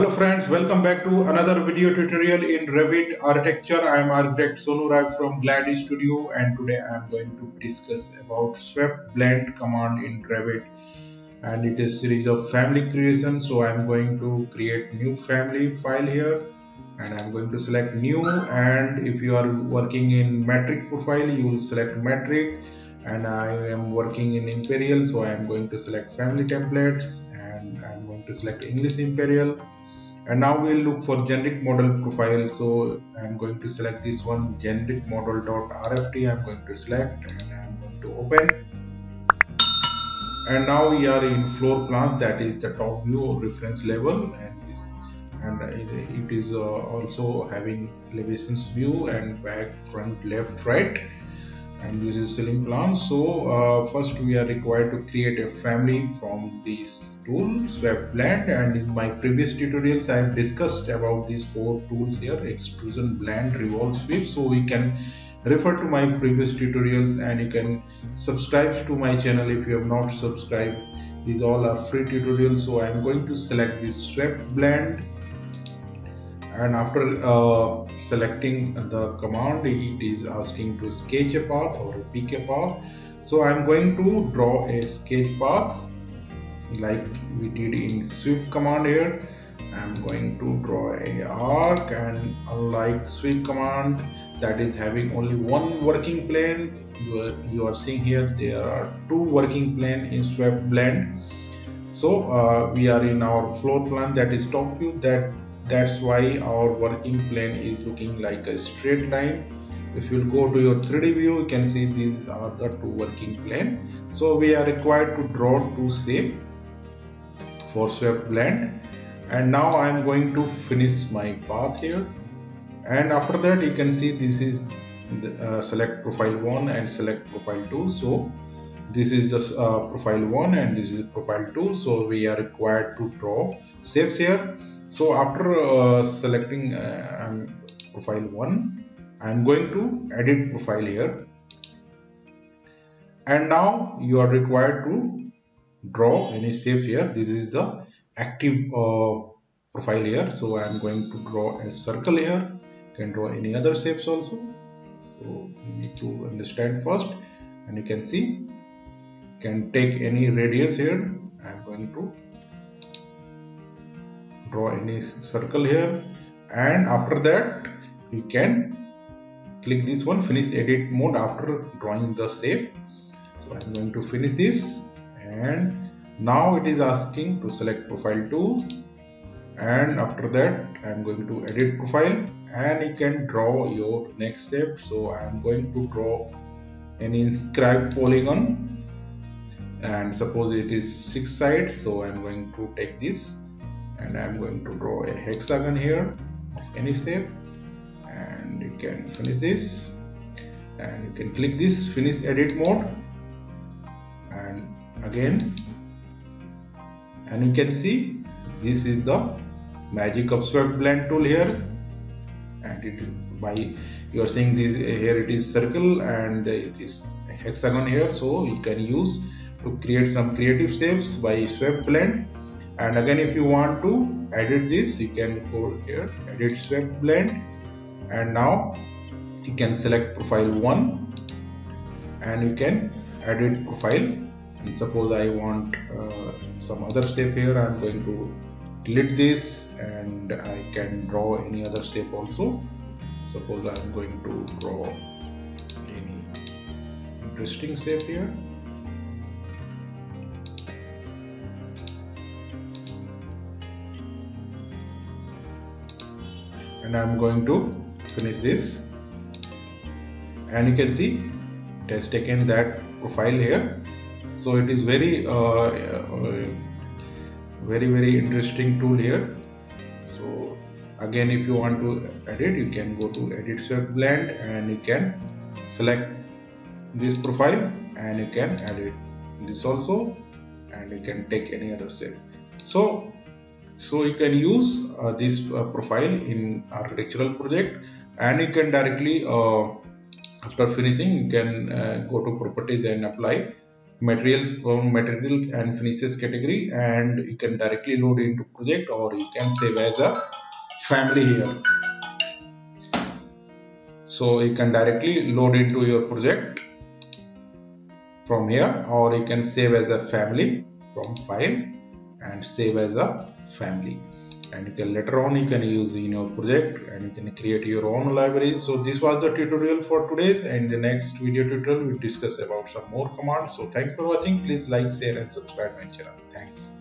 Hello friends, welcome back to another video tutorial in Revit Architecture. I am architect Sonu Rai from Gladi Studio, and today I am going to discuss about Swept Blend command in Revit, and it is series of family creation. So I am going to create new family file here, and I am going to select new. And if you are working in metric profile, you will select metric, and I am working in Imperial, so I am going to select Family Templates, and I am going to select English Imperial. And now we'll look for generic model profile. So I'm going to select this one, generic model.rft. I'm going to select and I'm going to open. And now we are in floor plans, that is the top view of reference level, and it is also having elevations view and back, front, left, right. And this is ceiling plan. So first we are required to create a family from this tool Swept Blend, and in my previous tutorials I have discussed about these four tools here: extrusion, blend, revolve, sweep. So we can refer to my previous tutorials, and you can subscribe to my channel if you have not subscribed. These all are free tutorials. So I am going to select this Swept Blend, and after selecting the command, it is asking to sketch a path or pick a path. So I am going to draw a sketch path like we did in sweep command here. I am going to draw a arc, and unlike sweep command that is having only one working plane, you are seeing here there are two working plane in Swept Blend. So we are in our floor plan, that is top view. That's why our working plane is looking like a straight line. If you go to your 3D view, you can see these are the two working plane. So we are required to draw two shape for Swept Blend. And now I am going to finish my path here. And after that, you can see this is the, select profile 1 and select profile 2. So this is the profile 1 and this is profile 2. So we are required to draw shapes here. So after selecting profile 1, I am going to edit profile here, and now you are required to draw any shape here. This is the active profile here. So I am going to draw a circle here. You can draw any other shapes also. So you need to understand first, and you can see you can take any radius here. I am going to draw any circle here, and after that you can click this one, finish edit mode, after drawing the shape. So I'm going to finish this, and now it is asking to select profile 2, and after that I'm going to edit profile, and you can draw your next shape. So I'm going to draw an inscribed polygon, and suppose it is 6 sides. So I'm going to take this, and I'm going to draw a hexagon here of any shape, and you can finish this, and you can click this, finish edit mode, and again, and you can see this is the magic of Swept Blend tool here. And you are seeing this here, it is circle and it is a hexagon here. So you can use to create some creative shapes by Swept Blend. And again, if you want to edit this, you can go here, edit Swept Blend, and now you can select profile 1 and you can edit profile. And suppose I want some other shape here, I am going to delete this, and I can draw any other shape also. Suppose I am going to draw any interesting shape here. And I'm going to finish this, and you can see it has taken that profile here. So it is very, very interesting tool here. So again, if you want to edit, you can go to edit Swept Blend, and you can select this profile, and you can edit this also, and you can take any other shape. So you can use this profile in architectural project, and you can directly after finishing you can go to properties and apply materials from material and finishes category, and you can directly load into project, or you can save as a family here. So you can directly load into your project from here, or you can save as a family from file and save as a family. And you can later on you can use in your project, and you can create your own library. So this was the tutorial for today's, and the next video tutorial we'll discuss about some more commands. So thanks for watching. Please like, share and subscribe my channel. Thanks.